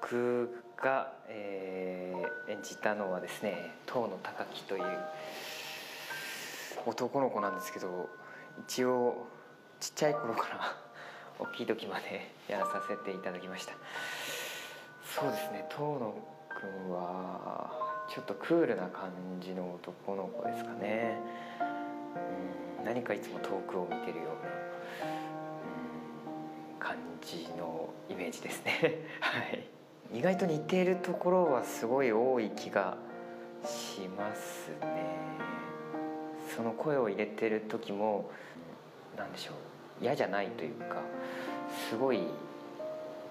僕が、演じたのはですね、遠野貴樹という男の子なんですけど、一応ちっちゃい頃から大きい時までやらさせていただきました。そうですね、遠野君はちょっとクールな感じの男の子ですかね。何かいつも遠くを見てるような感じのイメージですねはい。意外と似ているところはすごい多い気がしますね。その声を入れてる時も何でしょう、嫌じゃないというか、すごい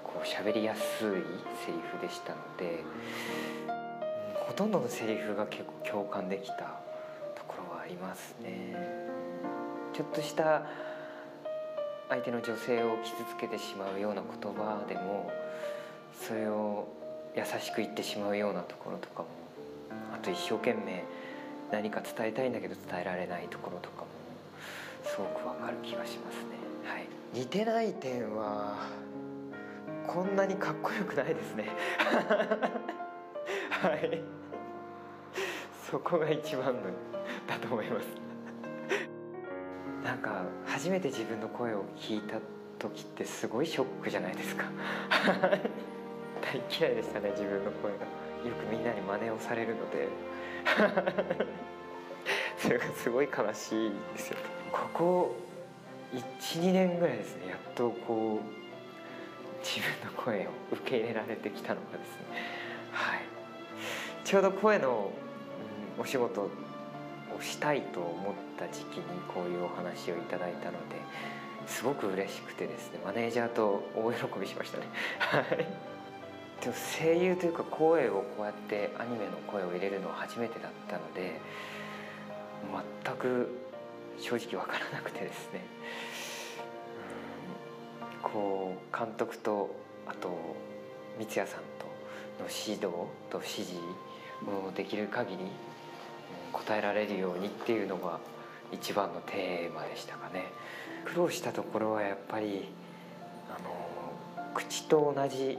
こう喋りやすいセリフでしたので、ほとんどのセリフが結構共感できたところはありますね。ちょっとした相手の女性を傷つけてしまうような言葉でも、それを優しく言ってしまうようなところとかも、あと一生懸命何か伝えたいんだけど伝えられないところとかもすごくわかる気がしますね。はい、似てない点はこんなにかっこよくないですねはい、そこが一番のだと思いますなんか初めて自分の声を聞いた時ってすごいショックじゃないですか大嫌いでしたね、自分の声が。よくみんなに真似をされるのでそれがすごい悲しいですよ。ここ 1,2 年ぐらいですね、やっとこう自分の声を受け入れられてきたのがですね、はい、ちょうど声のお仕事をしたいと思った時期にこういうお話をいただいたので、すごく嬉しくてですね、マネージャーと大喜びしましたねでも声優というか声をこうやってアニメの声を入れるのは初めてだったので、全く正直わからなくてですね、こう監督とあと三谷さんとの指導と指示をできる限り答えられるようにっていうのが一番のテーマでしたかね。苦労したところはやっぱり口と同じ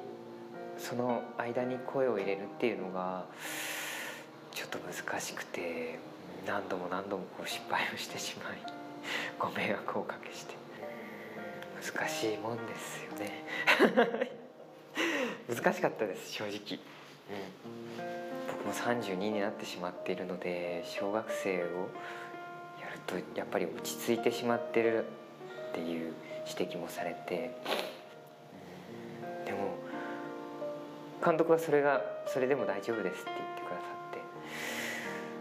その間に声を入れるっていうのがちょっと難しくて、何度も何度もこう失敗をしてしまい、ご迷惑をおかけして。難しいもんですよね難しかったです正直。僕も32になってしまっているので、小学生をやるとやっぱり落ち着いてしまってるっていう指摘もされて、でも監督はそれでも大丈夫ですって言ってく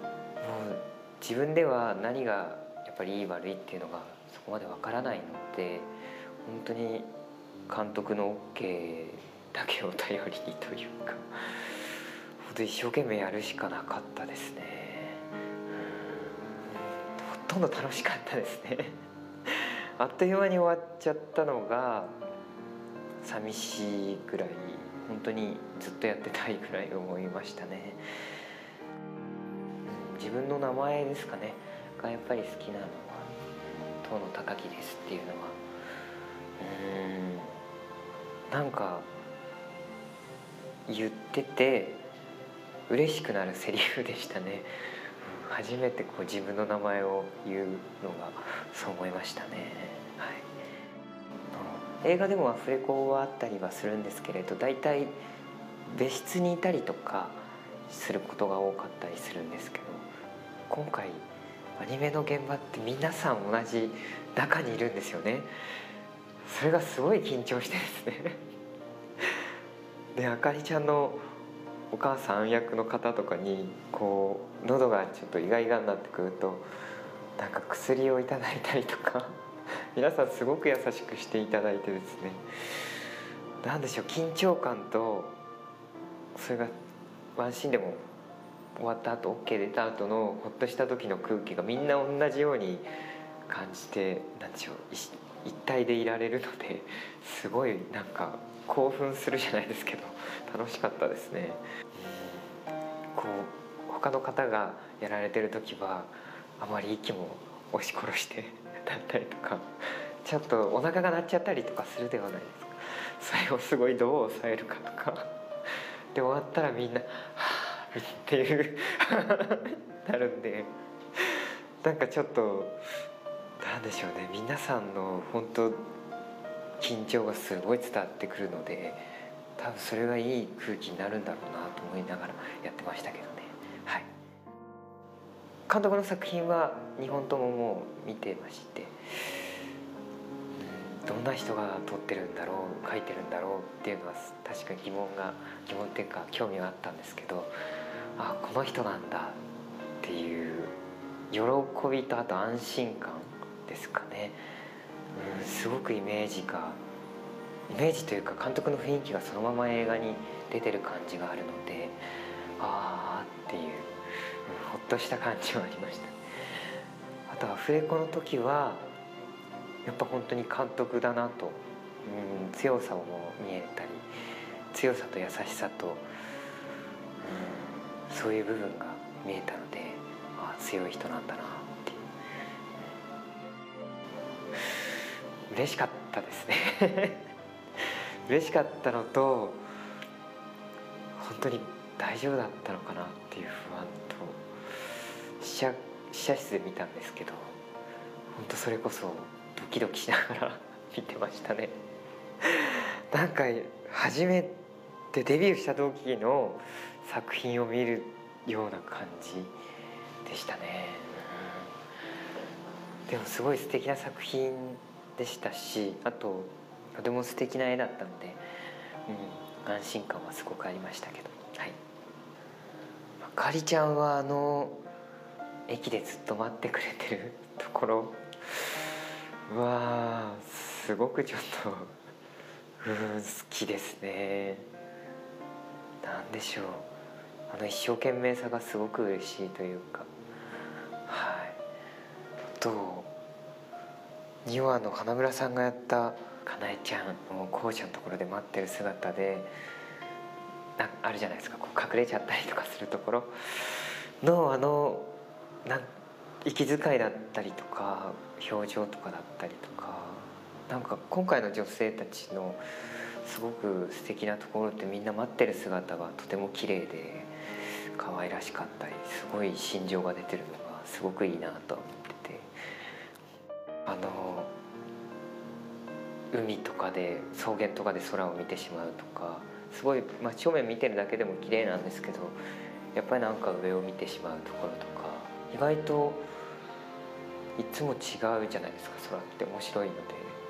ださって、もう自分では何がやっぱりいい悪いっていうのがそこまでわからないので、本当に監督の OK だけを頼りにというか、本当に一生懸命やるしかなかったですね。ほとんど楽しかったですねあっという間に終わっちゃったのが寂しいぐらい、本当にずっとやってたいぐらい思いましたね。自分の名前ですかねがやっぱり好きなのは遠野貴樹ですっていうのは、なんか言ってて嬉しくなるセリフでしたね。初めてこう自分の名前を言うのがそう思いましたね。はい、映画でもアフレコはあったりはするんですけれど、だいたい別室にいたりとかすることが多かったりするんですけど、今回アニメの現場って皆さん同じ中にいるんですよね。それがすごい緊張してですねで、あかりちゃんのお母さん役の方とかにこう喉がちょっとイガイガになってくると、なんか薬をいただいたりとか皆さんすごく優しくしていただいてですね、なんでしょう、緊張感とそれがワンシーンでも終わった後 OK 出た後のほっとした時の空気がみんな同じように感じて、なんでしょう、一体でいられるので、すごいなんか興奮するじゃないですけど楽しかったですね。こう他の方がやられてる時はあまり息も押し殺してだったりとか、ちょっとお腹が鳴っちゃったりとかするではないですか。最後すごいどう抑えるかとかで終わったらみんなはぁっていうなるんで、なんかちょっとなんでしょうね、皆さんの本当緊張がすごい伝わってくるので、多分それがいい空気になるんだろうなと思いながらやってましたけどね。はい、監督の作品は2本とももう見てまして、どんな人が撮ってるんだろう、描いてるんだろうっていうのは確かに疑問っていうか興味はあったんですけど、あ、この人なんだっていう喜びと、あと安心感ですかね。うん、すごくイメージというか監督の雰囲気がそのまま映画に出てる感じがあるので、あーっていう、うん、ほっとした感じはありました。あとアフレコの時はやっぱ本当に監督だなと、うん、強さも見えたり、強さと優しさと、うん、そういう部分が見えたので、ああ強い人なんだなっていう、嬉しかったですね嬉しかったのと、本当に大丈夫だったのかなっていう不安と、試写室で見たんですけど、本当それこそドキドキしながら見てましたねなんか初めてデビューした時の作品を見るような感じでしたね。でもすごい素敵な作品でしたし、あととても素敵な絵だったので、うん、安心感はすごくありましたけど、はい、まかりちゃんは駅でずっと待ってくれてるところはすごくちょっと好きですね。なんでしょう、一生懸命さがすごく嬉しいというか、はい、あと2話の花村さんがやったかなえちゃんの校舎のところで待ってる姿で、あるじゃないですか、こう隠れちゃったりとかするところの息遣いだったりとか表情とかだったりとか、なんか今回の女性たちのすごく素敵なところって、みんな待ってる姿がとても綺麗で可愛らしかったり、すごい心情が出てるのがすごくいいなと思ってて、海とかで草原とかで空を見てしまうとか、すごい真正面見てるだけでも綺麗なんですけど、やっぱりなんか上を見てしまうところとか、意外といつも違うじゃないですか、空って面白いので、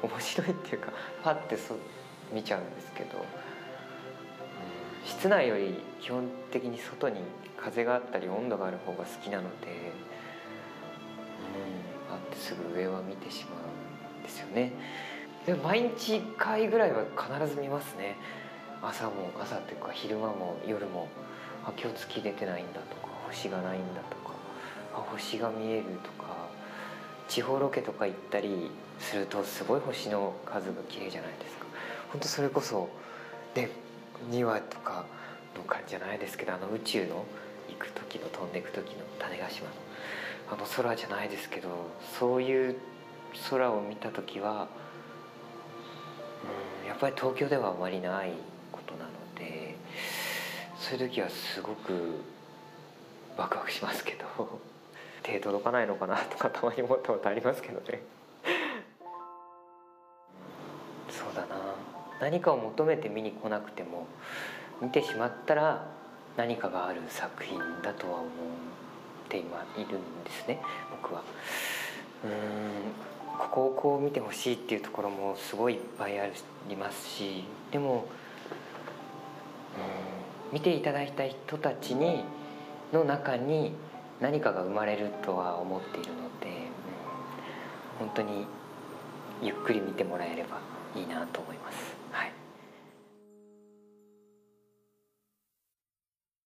面白いっていうかパッて見ちゃうんですけど、室内より基本的に外に風があったり温度がある方が好きなので、パッてすぐ上は見てしまうんですよね。で毎日1回ぐらいは必ず見ますね。朝っていうか昼間も夜も、あ、今日月出てないんだとか、星がないんだとか、あ、星が見えるとか、地方ロケとか行ったりするとすごい星の数が綺麗じゃないですか。本当それこそで2話とかの感じじゃないですけど、宇宙の行く時の飛んでいく時の種子島の空じゃないですけど、そういう空を見た時は、やっぱり東京ではあまりないことなので、そういう時はすごくワクワクしますけど、手届かないのかなとかたまに思ったことありますけどねそうだな、何かを求めて見に来なくても、見てしまったら何かがある作品だとは思って今いるんですね、僕は。ここをこう見てほしいっていうところもすごいいっぱいありますし、でも、見ていただいた人たちにの中に何かが生まれるとは思っているので、本当にゆっくり見てもらえればいいなと思います。